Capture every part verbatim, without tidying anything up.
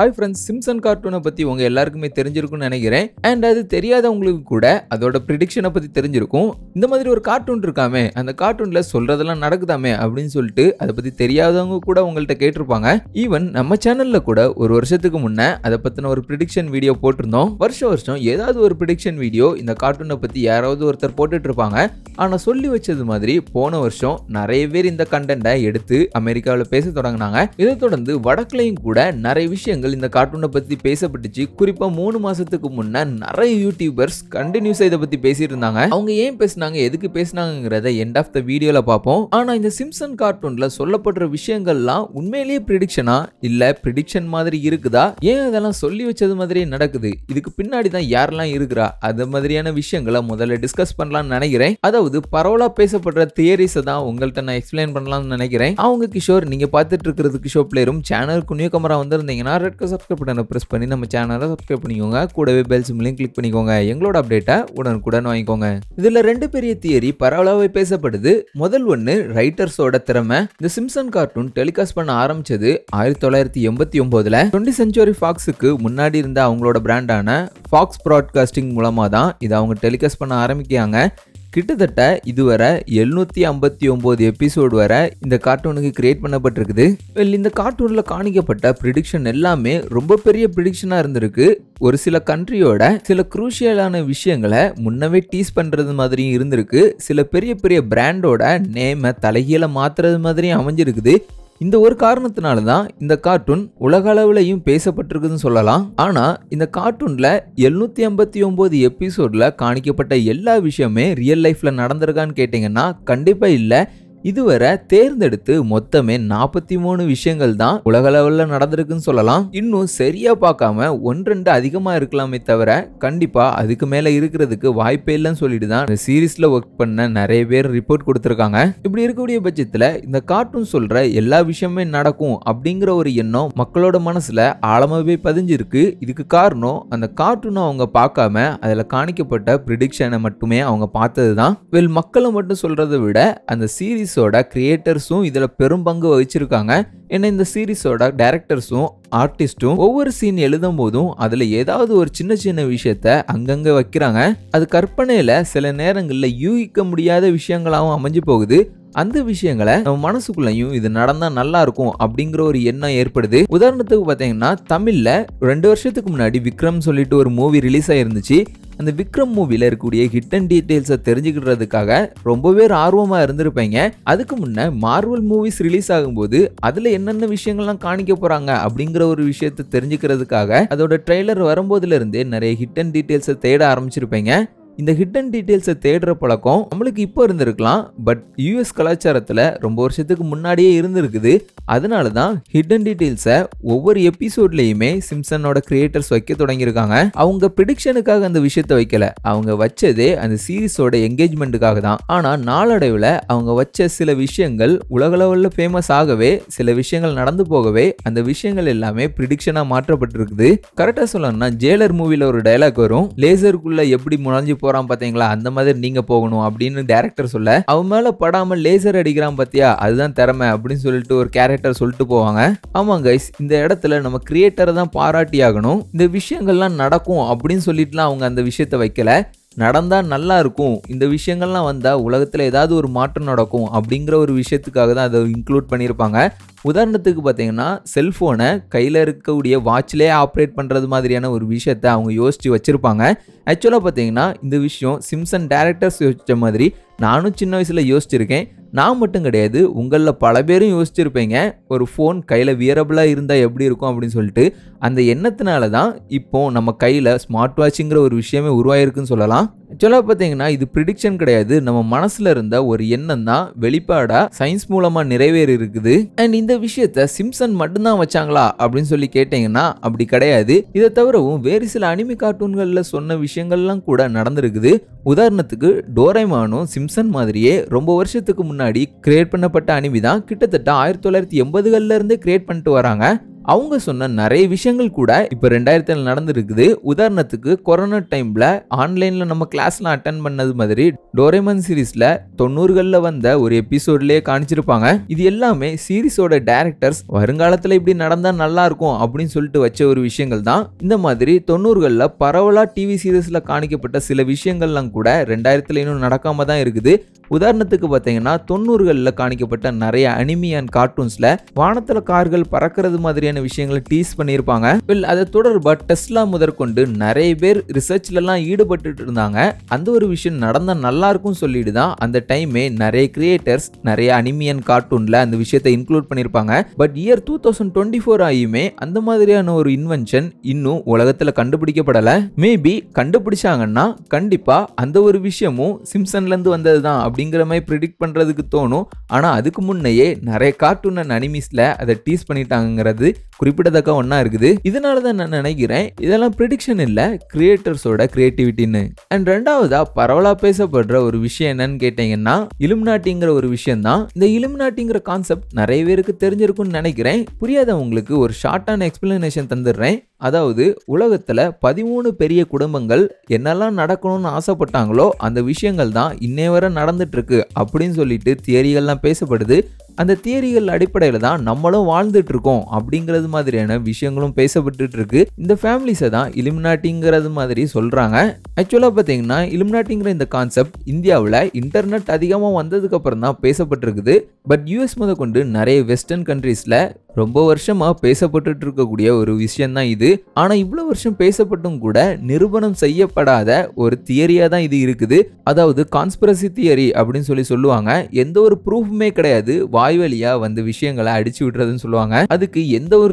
Hi friends, Simpsons cartoon பத்தி உங்க எல்லாருக்குமே தெரிஞ்சிருக்கும்னு நினைக்கிறேன். And அது தெரியாதவங்களுக்கு கூட அதோட prediction பத்தி தெரிஞ்சிருக்கும். இந்த மாதிரி ஒரு கார்ட்டூன் இருக்காமே, அந்த கார்ட்டூன்ல சொல்றதெல்லாம் நடக்குதாமே அப்படினு சொல்லிட்டு அத பத்தி தெரியாதவங்க கூட உங்கள்ட்ட கேட்டிருப்பாங்க. ஈவன் நம்ம சேனல்ல கூட ஒரு வருஷத்துக்கு முன்ன அத பத்தின ஒரு prediction வீடியோ போட்டுறோம். வருஷம் வருஷம் ஏதாவது ஒரு prediction வீடியோ இந்த கார்ட்டூனை பத்தி யாராவது ஒருத்தர் போட்டுட்டு இருப்பாங்க. ஆனா சொல்லி வச்சது மாதிரி போன வருஷம் நிறைய பேர் இந்த கண்டென்ட்டை எடுத்து அமெரிக்காவுல பேச தொடங்கினாங்க. இத தொடர்ந்து வடக்குலயும் கூட நிறைய விஷயங்கள் இந்த கார்ட்டூனை பத்தி பேசப்பட்டுச்சு. குறிப்பா மூணு மாசத்துக்கு முன்ன நிறைய யூடியூபர்ஸ் கண்டினியூஸா இத பத்தி பேசிட்டு இருந்தாங்க. அவங்க ஏன் பேசினாங்க, எதுக்கு பேசினாங்கங்கறத எண்ட் ஆஃப் தி வீடியோல பாப்போம். ஆனா இந்த சிம்ப்சன் கார்ட்டூன்ல சொல்லப்படுற விஷயங்கள்லாம் உண்மையிலேயே பிரெடிக்ஷனா இல்ல பிரெடிக்ஷன் மாதிரி இருக்குதா, ஏன் அதெல்லாம் சொல்லி வச்சது மாதிரியே நடக்குது, இதுக்கு பின்னாடி தான் யாரெல்லாம் இருக்குறா, அது மாதிரியான விஷயங்களை முதல்ல டிஸ்கஸ் பண்ணலாம்னு நினைக்கிறேன். அதாவது பரவலா பேசப்படுற தியரிஸை தான் உங்கள்கிட்ட நான் எக்ஸ்பிளைன் பண்ணலாம்னு நினைக்கிறேன். அவங்க கிஷோர், நீங்க பார்த்துட்டு இருக்கிறது கிஷோர் பிளேயரும். சேனலுக்கு நியூ கமரா வந்திருந்தீங்கன்னா ரெட் கலர் சப்ஸ்கிரைப் பட்டனை ப்ரெஸ் பண்ணி நம்ம சேனலை சப்ஸ்கிரைப் பண்ணிக்கோங்க. கூடவே பெல் சிம்லையும் கிளிக் பண்ணிக்கோங்க. எங்களோட அப்டேட்டை உடனுக்குடன் வாங்கிக்கோங்க. இதுல ரெண்டு பெரிய தியரி பரவலாவே பேசப்படுது. முதல் ஒன்று ரைட்டர்ஸோட திறமை. இந்த சிம்ப்சன் கார்ட்டூன் டெலிகாஸ்ட் பண்ண ஆரம்பிச்சது ஆயிரத்தி தொள்ளாயிரத்தி எண்பத்தி ஒன்பதுல டுவெண்ட்டி சென்ச்சுரி ஃபாக்ஸுக்கு முன்னாடி இருந்த அவங்களோட பிராண்டான ஃபாக்ஸ் ப்ராட்காஸ்டிங் மூலமா தான் இதை அவங்க டெலிகாஸ்ட் பண்ண ஆரம்பிக்காங்க. கிட்டத்தட்ட இதுவரை எழுநூத்தி ஐம்பத்தி ஒன்பது எபிசோடு வரை இந்த கார்ட்டூனுக்கு கிரியேட் பண்ணப்பட்டிருக்குது. இந்த கார்ட்டூனில் காணிக்கப்பட்ட ப்ரிடிக்ஷன் எல்லாமே ரொம்ப பெரிய ப்ரிடிக்ஷனாக இருந்திருக்கு. ஒரு சில கண்ட்ரியோட சில குரூஷியலான விஷயங்களை முன்னவே டீஸ் பண்ணுறது மாதிரியும் இருந்திருக்கு. சில பெரிய பெரிய பிராண்டோட நேமை தலைகீழ மாற்றுறது மாதிரியும் அமைஞ்சிருக்குது. இந்த ஒரு காரணத்தினால தான் இந்த கார்ட்டூன் உலக அளவுலையும் பேசப்பட்டிருக்குதுன்னு சொல்லலாம். ஆனால் இந்த கார்ட்டூனில் எழுநூற்றி ஐம்பத்தி ஒம்பது எபிசோடில் காணிக்கப்பட்ட எல்லா விஷயமே ரியல் லைஃப்பில் நடந்திருக்கான்னு கேட்டிங்கன்னா கண்டிப்பாக இல்லை. இதுவரை தேர்ந்தெடுத்து மொத்தமே நாற்பத்தி மூணு விஷயங்கள் தான் உலக லெவலில் நடந்திருக்குன்னு சொல்லலாம். இன்னும் சரியா பார்க்காம ஒன்று ரெண்டு அதிகமாக இருக்கலாமே தவிர கண்டிப்பா அதுக்கு மேலே இருக்கிறதுக்கு வாய்ப்பே இல்லைன்னு சொல்லிட்டு தான் இந்த சீரீஸில் ஒர்க் பண்ண நிறைய பேர் ரிப்போர்ட் கொடுத்துருக்காங்க. இப்படி இருக்கக்கூடிய பட்சத்தில் இந்த கார்ட்டூன் சொல்கிற எல்லா விஷயமே நடக்கும் அப்படிங்கிற ஒரு எண்ணம் மக்களோட மனசில் ஆழமாகவே பதிஞ்சிருக்கு. இதுக்கு காரணம் அந்த கார்ட்டூனை அவங்க பார்க்காம அதில் காணிக்கப்பட்ட ப்ரிடிக்ஷனை மட்டுமே அவங்க பார்த்தது தான். வெல் மக்களை மட்டும் சொல்கிறத விட அந்த சீரீஸ் சீரிஸோட கிரியேட்டர்ஸும் இதில் பெரும் பங்கு வகிச்சிருக்காங்க. ஏன்னா இந்த சீரிஸோட டைரக்டர்ஸும் ஆர்டிஸ்ட்டும் ஒவ்வொரு சீன் எழுதும் போதும் அதில் ஏதாவது ஒரு சின்ன சின்ன விஷயத்த அங்கங்கே வைக்கிறாங்க. அது கற்பனையில் சில நேரங்களில் யூகிக்க முடியாத விஷயங்களாகவும் அமைஞ்சு போகுது. அந்த விஷயங்களை நம்ம மனசுக்குள்ளேயும் இது நடந்தால் நல்லா இருக்கும் அப்படிங்கிற ஒரு எண்ணம் ஏற்படுது. உதாரணத்துக்கு பார்த்தீங்கன்னா தமிழில் ரெண்டு வருஷத்துக்கு முன்னாடி விக்ரம் சொல்லிட்டு ஒரு மூவி ரிலீஸ் ஆகிருந்துச்சு. அந்த விக்ரம் மூவியில் இருக்கக்கூடிய ஹிட் அண்ட் டீட்டெயில்ஸை தெரிஞ்சுக்கிட்டுறதுக்காக ரொம்பவே ஆர்வமாக இருந்திருப்பீங்க. அதுக்கு முன்னே மார்வல் மூவிஸ் ரிலீஸ் ஆகும்போது அதில் என்னென்ன விஷயங்கள்லாம் காணிக்க போகிறாங்க அப்படிங்கிற ஒரு விஷயத்தை தெரிஞ்சுக்கிறதுக்காக அதோட ட்ரெய்லர் வரும்போதுலேருந்தே நிறைய ஹிட் அண்ட் டீட்டெயில்ஸை தேட ஆரம்பிச்சிருப்பீங்க. இந்த ஹிட் அண்ட் டீட்டெயில்ஸை தேடுற பழக்கம் நம்மளுக்கு இப்போ இருந்திருக்கலாம். பட் யூஎஸ் கலாச்சாரத்தில் ரொம்ப வருஷத்துக்கு முன்னாடியே இருந்திருக்குது. அதனால தான் ஹிட் அண்ட் டீட்டெயில்ஸை ஒவ்வொரு எபிசோட்லேயுமே சிம்ப்சனோட கிரியேட்டர்ஸ் வைக்க தொடங்கியிருக்காங்க. அவங்க ப்ரிடிக்ஷனுக்காக அந்த விஷயத்தை வைக்கல, அவங்க வச்சதே அந்த சீரீஸோட என்கேஜ்மெண்ட்டுக்காக தான். ஆனால் நாளடைவில் அவங்க வச்ச சில விஷயங்கள் உலகளவில் ஃபேமஸ் ஆகவே, சில விஷயங்கள் நடந்து போகவே அந்த விஷயங்கள் எல்லாமே ப்ரிடிக்ஷனாக மாற்றப்பட்டிருக்குது. கரெக்டாக சொல்லணும்னா ஜெயிலர் மூவியில் ஒரு டைலாக் வரும், லேசருக்குள்ளே எப்படி முழஞ்சு போறான் பாத்தீங்களா அந்த மாதிரி நீங்க போகணும் அப்படின்னு டைரக்டர் சொல்ல, அவன் மேல படாம லேசர் அடிக்கிறான் பாத்தியா அதுதான் திறமை அப்படின்னு சொல்லிட்டு ஒரு கேரக்டர் சொல்லிட்டு போவாங்க. ஆமா கைஸ், இந்த இடத்துல நம்ம கிரியேட்டரை தான் பாராட்டி ஆகணும். இந்த விஷயங்கள்லாம் நடக்கும் அப்படின்னு சொல்லிட்டுலாம் அவங்க அந்த விஷயத்த வைக்கல. நடந்தா நல்லா இருக்கும், இந்த விஷயங்கள்லாம் வந்தா உலகத்துல ஏதாவது ஒரு மாற்றம் நடக்கும் அப்படிங்கிற ஒரு விஷயத்துக்காக தான் அதை இன்க்ளூட் பண்ணியிருப்பாங்க. உதாரணத்துக்கு பார்த்தீங்கன்னா செல்ஃபோனை கையில் இருக்கக்கூடிய வாட்ச்லேயே ஆப்ரேட் பண்ணுறது மாதிரியான ஒரு விஷயத்தை அவங்க யோசித்து வச்சுருப்பாங்க. ஆக்சுவலாக பார்த்தீங்கன்னா இந்த விஷயம் சிம்ப்சன் டைரக்டர்ஸ் யோசித்த மாதிரி நானும் சின்ன வயசில் யோசிச்சிருக்கேன். நான் மட்டும் கிடையாது, உங்களில் பல பேரும் யோசிச்சுருப்பீங்க ஒரு ஃபோன் கையில் வியரபிளாக இருந்தால் எப்படி இருக்கும் அப்படின்னு சொல்லிட்டு. அந்த எண்ணத்தினால தான் இப்போது நம்ம கையில் ஸ்மார்ட் வாட்சுங்கிற ஒரு விஷயமே உருவாயிருக்குன்னு சொல்லலாம். ஆக்சுவலாக பார்த்தீங்கன்னா இது ப்ரிடிக்ஷன் கிடையாது, நம்ம மனசில் இருந்த ஒரு எண்ணம் தான் வெளிப்பாடாக சயின்ஸ் மூலமாக நிறைவேறி இருக்குது. அண்ட் இந்த விஷயத்தை சிம்ப்சன் மட்டும்தான் வச்சாங்களா அப்படின்னு சொல்லி கேட்டிங்கன்னா அப்படி கிடையாது. இதை தவிரவும் வேறு சில அனிமி கார்ட்டூன்களில் சொன்ன விஷயங்கள்லாம் கூட நடந்திருக்குது. உதாரணத்துக்கு டோரைமானும் சிம்ப்சன் மாதிரியே ரொம்ப வருஷத்துக்கு முன்னாடி கிரியேட் பண்ணப்பட்ட அனிமி தான். கிட்டத்தட்ட ஆயிரத்தி தொள்ளாயிரத்தி எண்பதுகளில் இருந்தே கிரியேட் பண்ணிட்டு வராங்க. அவங்க சொன்ன நிறைய விஷயங்கள் கூட இப்ப ரெண்டாயிரத்து ஏழு ல நடந்துருக்குது. உதாரணத்துக்கு கொரோனா டைம்ல ஆன்லைன்ல நம்ம கிளாஸ்லாம் அட்டெண்ட் பண்ணது மாதிரி டோரேமான் சீரிஸ்ல தொண்ணூறுகள்ல வந்த ஒரு எபிசோட்லயே காமிச்சிருப்பாங்க. இது எல்லாமே சீரிஸோட டைரக்டர்ஸ் வருங்காலத்துல இப்படி நடந்தா நல்லா இருக்கும் அப்படின்னு சொல்லிட்டு வச்ச ஒரு விஷயங்கள் தான். இந்த மாதிரி தொண்ணூறுகள்ல பரவலா டிவி சீரிஸ்ல காணிக்கப்பட்ட சில விஷயங்கள்லாம் கூட ரெண்டாயிரத்துல இன்னும் நடக்காம தான் இருக்குது. உதாரணத்துக்கு பார்த்தீங்கன்னா தொண்ணூறுகளில் காணிக்கப்பட்ட நிறைய அனிமி அண்ட் கார்ட்டூன்ஸில் வானத்தில் கார்கள் பறக்கிறது மாதிரியான விஷயங்களை டீஸ் பண்ணியிருப்பாங்க. பில் அதை தொடர்பாக டெஸ்லா முதற்கொண்டு நிறைய பேர் ரிசர்ச்லலாம் ஈடுபட்டுட்டு இருந்தாங்க. அந்த ஒரு விஷயம் நடந்தால் நல்லாயிருக்கும்னு சொல்லிட்டு தான் அந்த டைமே நிறைய கிரியேட்டர்ஸ் நிறைய அனிமி அண்ட் கார்ட்டூனில் அந்த விஷயத்தை இன்க்ளூட் பண்ணியிருப்பாங்க. But year two thousand twenty four ஆகியுமே அந்த மாதிரியான ஒரு இன்வென்ஷன் இன்னும் உலகத்தில் கண்டுபிடிக்கப்படலை. மேபி கண்டுபிடிச்சாங்கன்னா கண்டிப்பாக அந்த ஒரு விஷயமும் சிம்சன்லேருந்து வந்தது தான் அப்படிங்கிற மாதிரி ப்ரிடிக்ட் பண்ணுறதுக்கு தோணும். ஆனால் அதுக்கு முன்னையே நிறைய கார்ட்டூன் அண்ட் அனிமீஸில் அதை டீஸ் பண்ணிட்டாங்கிறது குறிப்பிடத்தக்க ஒன்றா இருக்குது. இதனால தான் நான் நினைக்கிறேன் இதெல்லாம் ப்ரிடிக்ஷன் இல்லை, கிரியேட்டர்ஸோட கிரியேட்டிவிட்டின்னு. அண்ட் ரெண்டாவதாக பரவலாக பேசப்படுற ஒரு விஷயம் என்னன்னு கேட்டிங்கன்னா இலுமினாட்டிங்கிற ஒரு விஷயம் தான். இந்த இலுமினாட்டிங்கிற கான்செப்ட் நிறைய பேருக்கு தெரிஞ்சிருக்கும்னு நினைக்கிறேன். புரியாதவங்களுக்கு ஒரு ஷார்ட்டான எக்ஸ்பிளனேஷன் தந்துடுறேன். அதாவது உலகத்தில் பதிமூணு பெரிய குடும்பங்கள் என்னெல்லாம் நடக்கணும்னு ஆசைப்பட்டாங்களோ அந்த விஷயங்கள் தான் இன்னே வரை நடந்துட்டுருக்கு அப்படின்னு சொல்லிட்டு தியரிகள்லாம் பேசப்படுது. அந்த தியரிகள் அடிப்படையில் தான் நம்மளும் வாழ்ந்துட்டு இருக்கோம் அப்படிங்கிறது மாதிரியான விஷயங்களும் பேசப்பட்டு இருக்கு. இந்த ஃபேமிலிஸை தான் இலுமினாட்டிங்கிறது மாதிரி சொல்கிறாங்க. ஆக்சுவலாக பார்த்தீங்கன்னா இலுமினாட்டிங்கிற இந்த கான்செப்ட் இந்தியாவில் இன்டர்நெட் அதிகமாக வந்ததுக்கு அப்புறம் தான் பேசப்பட்டிருக்குது. பட் யூஎஸ் முதற்கொண்டு நிறைய வெஸ்டர்ன் கண்ட்ரீஸில் ரொம்ப வருஷமாக பேசப்பட்டு இருக்கக்கூடிய ஒரு விஷயம்தான் இது. ஆனால் இவ்வளோ வருஷம் பேசப்பட்டும் கூட நிரூபணம் செய்யப்படாத ஒரு தியரியாக தான் இது இருக்குது. அதாவது கான்ஸ்பிரசி தியரி அப்படின்னு சொல்லி சொல்லுவாங்க. எந்த ஒரு ப்ரூஃபுமே கிடையாது, வாய்வழியா வந்து விஷயங்களை அடிச்சு விடுறதுன்னு சொல்லுவாங்க. அதுக்கு எந்த ஒரு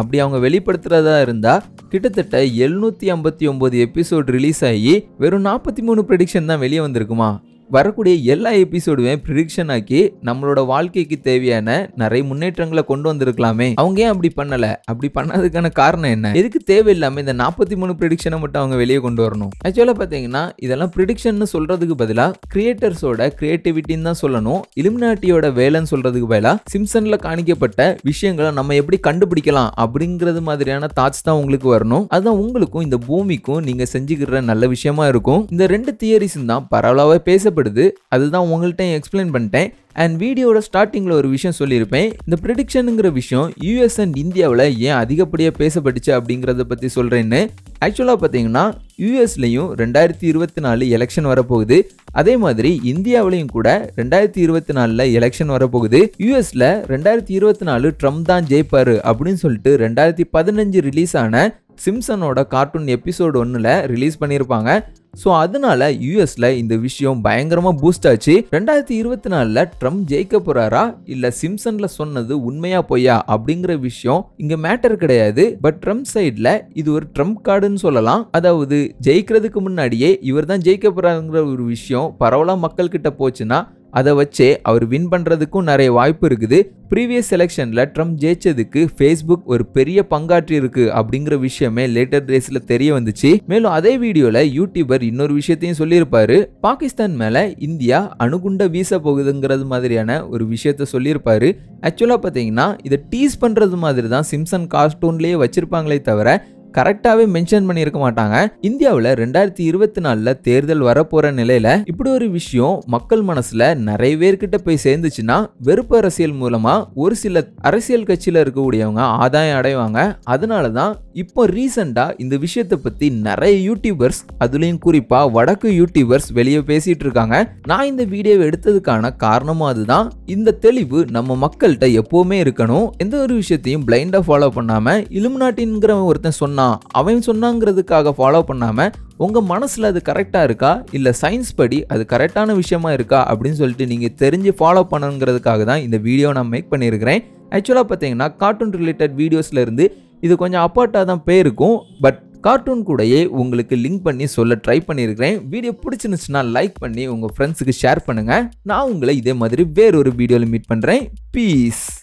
அப்படி அவங்க வெளிப்படுத்துறதா இருந்தா கிட்டத்தட்ட எழுநூத்தி ஐம்பத்தி ஒன்பது எபிசோடு ரிலீஸ் ஆகி வெறும் நாற்பத்தி மூணு ப்ரெடிக்ஷன் தான் வெளியே வந்திருக்குமா? வரக்கூடிய எல்லா எபிசோடுமே ப்ரிடிக்ஷன் ஆக்கி நம்மளோட வாழ்க்கைக்கு தேவையான நிறைய முன்னேற்றங்களை கொண்டு வந்திருக்கலாமே. அவங்க ஏன் அப்படி பண்ணல? அப்படி பண்ணதுக்கான காரணம் என்ன? எதுக்கு தேவையில்லாம இந்த நாற்பத்தி மூணு ப்ரிடிக்ஷனை மட்டும் அவங்க வெளியே கொண்டு வரணும்? ஆக்சுவலா பாத்தீங்கன்னா இதெல்லாம் ப்ரிடிக்ஷன் சொல்றதுக்கு பதிலா கிரியேட்டர்ஸோட கிரியேட்டிவிட்டின்னு தான் சொல்லணும். இலுமினாட்டியோட வேலைன்னு சொல்றதுக்கு பதிலா சிம்சன்ல காணிக்கப்பட்ட விஷயங்களை நம்ம எப்படி கண்டுபிடிக்கலாம் அப்படிங்கிறது மாதிரியான தாட்ஸ் தான் உங்களுக்கு வரணும். அதுதான் உங்களுக்கும் இந்த பூமிக்கும் நீங்க செஞ்சுக்கிற நல்ல விஷயமா இருக்கும். இந்த ரெண்டு தியரிஸ் தான் பரவலாவே பேசப்படும். அதுதான் உங்கள்கிட்ட எக்ஸ்பிளைன் பண்ணிட்டேன். அண்ட் வீடியோட ஸ்டார்டிங்கில் ஒரு விஷயம் சொல்லியிருப்பேன். இந்த ப்ரெடிக்ஷனுங்கிற விஷயம் யூஎஸ் அண்ட் இந்தியாவில் ஏன் அதிகப்படியாக பேசப்பட்டுச்சு அப்படிங்கிறத பற்றி சொல்கிறேன்னு. ஆக்சுவலாக பார்த்தீங்கன்னா யூஎஸ்லையும் ரெண்டாயிரத்தி இருபத்தி நாலு எலெக்ஷன் வரப்போகுது. அதே மாதிரி இந்தியாவிலையும் கூட ரெண்டாயிரத்தி இருபத்தி நாலில் எலெக்ஷன் வரப்போகுது. யூஎஸில் ரெண்டாயிரத்தி இருபத்தி நாலு ட்ரம்ப் தான் ஜெயிப்பார் அப்படின்னு சொல்லிட்டு ரெண்டாயிரத்தி பதினஞ்சு ரிலீஸ் ஆன சிம்சனோட கார்ட்டூன் எபிசோடு ஒன்றில் ரிலீஸ் பண்ணியிருப்பாங்க. ஸோ அதனால யூஎஸ்ல இந்த விஷயம் பயங்கரமாக பூஸ்ட் ஆச்சு. ரெண்டாயிரத்தி இருபத்தி நாலில் ட்ரம்ப் ஜெயிக்க போறாரா இல்லை சிம்சன்ல சொன்னது உண்மையா பொய்யா அப்படிங்கிற விஷயம் இங்கே மேட்டர் கிடையாது. பட் ட்ரம்ப் சைடில் இது ஒரு ட்ரம்ப் கார்டுன்னு சொல்லலாம். அதாவது ஜெயிக்கிறதுக்கு முன்னாடியே இவர் தான் ஜெயிக்க போறாருங்கிற ஒரு விஷயம் பரவலாக மக்கள்கிட்ட போச்சுன்னா அதை வச்சே அவர் வின் பண்ணுறதுக்கும் நிறைய வாய்ப்பு இருக்குது. ப்ரீவியஸ் எலெக்ஷனில் ட்ரம்ப் ஜெயிச்சதுக்கு ஃபேஸ்புக் ஒரு பெரிய பங்காற்றி இருக்குது அப்படிங்கிற விஷயமே லேட்டர் டேஸில் தெரிய வந்துச்சு. மேலும் அதே வீடியோவில் யூடியூபர் இன்னொரு விஷயத்தையும் சொல்லியிருப்பாரு. பாகிஸ்தான் மேலே இந்தியா அணுகுண்ட வீச போகுதுங்கிறது மாதிரியான ஒரு விஷயத்த சொல்லியிருப்பாரு. ஆக்சுவலாக பார்த்தீங்கன்னா இதை டீஸ் பண்ணுறது மாதிரி தான் சிம்சன் கார்ட்டூன்லேயே வச்சுருப்பாங்களே தவிர கரெக்டாகவே மென்ஷன் பண்ணியிருக்க மாட்டாங்க. இந்தியாவில் ரெண்டாயிரத்தி இருபத்தி நாலில் தேர்தல் வரப்போகிற நிலையில் இப்படி ஒரு விஷயம் மக்கள் மனசில் நிறைய பேர்கிட்ட போய் சேர்ந்துச்சுன்னா வெறுப்பு அரசியல் மூலமாக ஒரு சில அரசியல் கட்சியில் இருக்கக்கூடியவங்க ஆதாயம் அடைவாங்க. அதனால தான் இப்போ ரீசெண்டாக இந்த விஷயத்தை பற்றி நிறைய யூடியூபர்ஸ் அதுலேயும் குறிப்பாக வடக்கு யூடியூபர்ஸ் வெளியே பேசிகிட்டு இருக்காங்க. நான் இந்த வீடியோவை எடுத்ததுக்கான காரணமும் அதுதான். இந்த தெளிவு நம்ம மக்கள்கிட்ட எப்போவுமே இருக்கணும். எந்த ஒரு விஷயத்தையும் பிளைண்டாக ஃபாலோ பண்ணாமல் இலுமினாட்டிங்கிற ஒருத்தன் சொன்ன அவன் சொன்னாங்கிறதுக்காக ஃபாலோ பண்ணாம உங்கள் மனசில் அது கரெக்டாக இருக்கா இல்லை சயின்ஸ் படி அது கரெக்டான விஷயமா இருக்கா அப்படின்னு சொல்லிட்டு நீங்கள் தெரிஞ்சு ஃபாலோ பண்ணுங்கிறதுக்காக தான் இந்த வீடியோ நான் மேக் பண்ணியிருக்கிறேன். ஆக்சுவலாக பார்த்தீங்கன்னா கார்ட்டூன் ரிலேட்டட் வீடியோஸ்லேருந்து இது கொஞ்சம் அப்பார்ட்டாக தான் போயிருக்கும். பட் கார்ட்டூன் கூடயே உங்களுக்கு லிங்க் பண்ணி சொல்ல ட்ரை பண்ணியிருக்கிறேன். வீடியோ பிடிச்சிருந்துச்சுன்னா லைக் பண்ணி உங்கள் ஃப்ரெண்ட்ஸுக்கு ஷேர் பண்ணுங்கள். நான் உங்களை இதே மாதிரி வேறொரு வீடியோவில் மீட் பண்ணுறேன். பீஸ்.